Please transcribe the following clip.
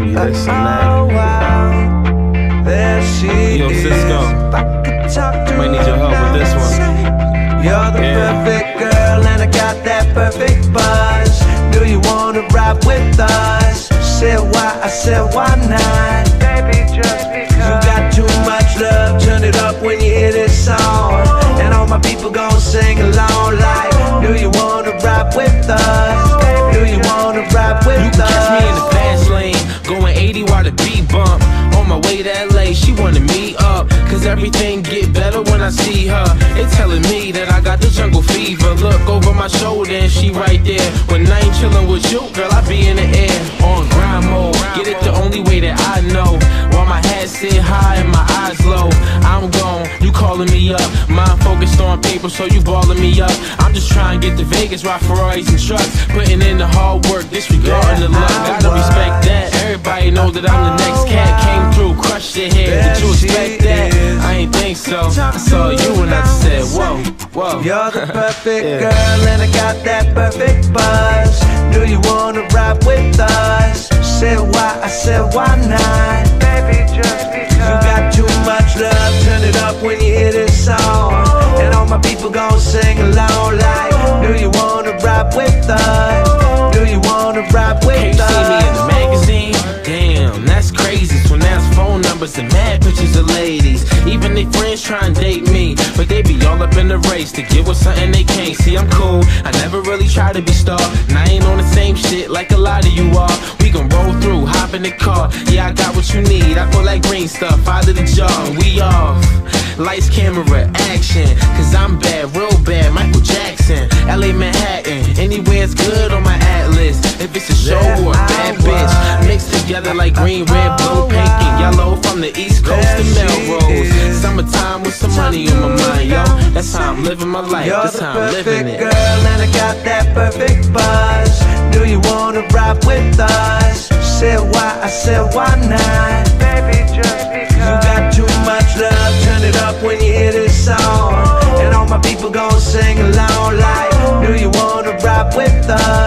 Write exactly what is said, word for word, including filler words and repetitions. me this and that. Yo, Cisco, might need your help with this one. You're the perfect girl and I got that perfect buzz. Do you wanna ride with us? Said why, I said why not? Baby, just because you got too much love, turn it up when you hear this song. And all my people gon' sing along like, do you wanna ride with us? Baby, do you wanna ride with us? You can catch me in the fast lane, going eighty while the beat bump. On my way to L A, she wanna meet up, cause everything get better when I see her. It's telling me that I got the jungle fever. Look over my shoulder and she right there. When I ain't chillin' with you, girl, I be in the air. On grind mode, get it the only way that I know. While my head sit high and my eyes low, I'm gone, you calling me up. Mind focused on paper, so you balling me up. I'm just trying to get to Vegas, ride Ferraris and trucks. Putting in the hard work, disregarding the luck. Gotta respect that, everybody know that I'm the next cat. Came through, crushed your head, did you expect that? I ain't think so, I saw you and I said, whoa, whoa. You're the perfect yeah. girl and I got that perfect buzz. Do you wanna ride with us? Said why, I said why not? Baby, just because you got too much love, turn it up when you hear this song. And all my people gon' sing along like, do you wanna ride with us? Do you wanna ride with us? Can't see me in the magazine? Damn, that's crazy. So now it's phone numbers and mad pictures of ladies. Even they friends try and date me, but they be all up in the race to get with something they can't see. I'm cool, I never really try to be star, and I ain't on the same shit like a lot of you are. We gon' roll through, hop in the car, yeah I got what you need. I feel like green stuff, out of the jar, and we off. Lights, camera, action, cause I'm bad, real bad, Michael Jackson. L A, Manhattan, anywhere's good on my atlas. If it's a show or a bad bitch, mixed together like green, red, blue, pink and yellow. From the east coast to Melrose, summertime with some money on my mind, yo. That's how I'm living my life, that's how I'm living it. You're the perfect girl and I got that perfect buzz. Do you wanna ride with us? Said why, I said why not? Baby, just because you got too much love, turn it up when you hear this song. And all my people gon' sing along like, do you wanna ride with us?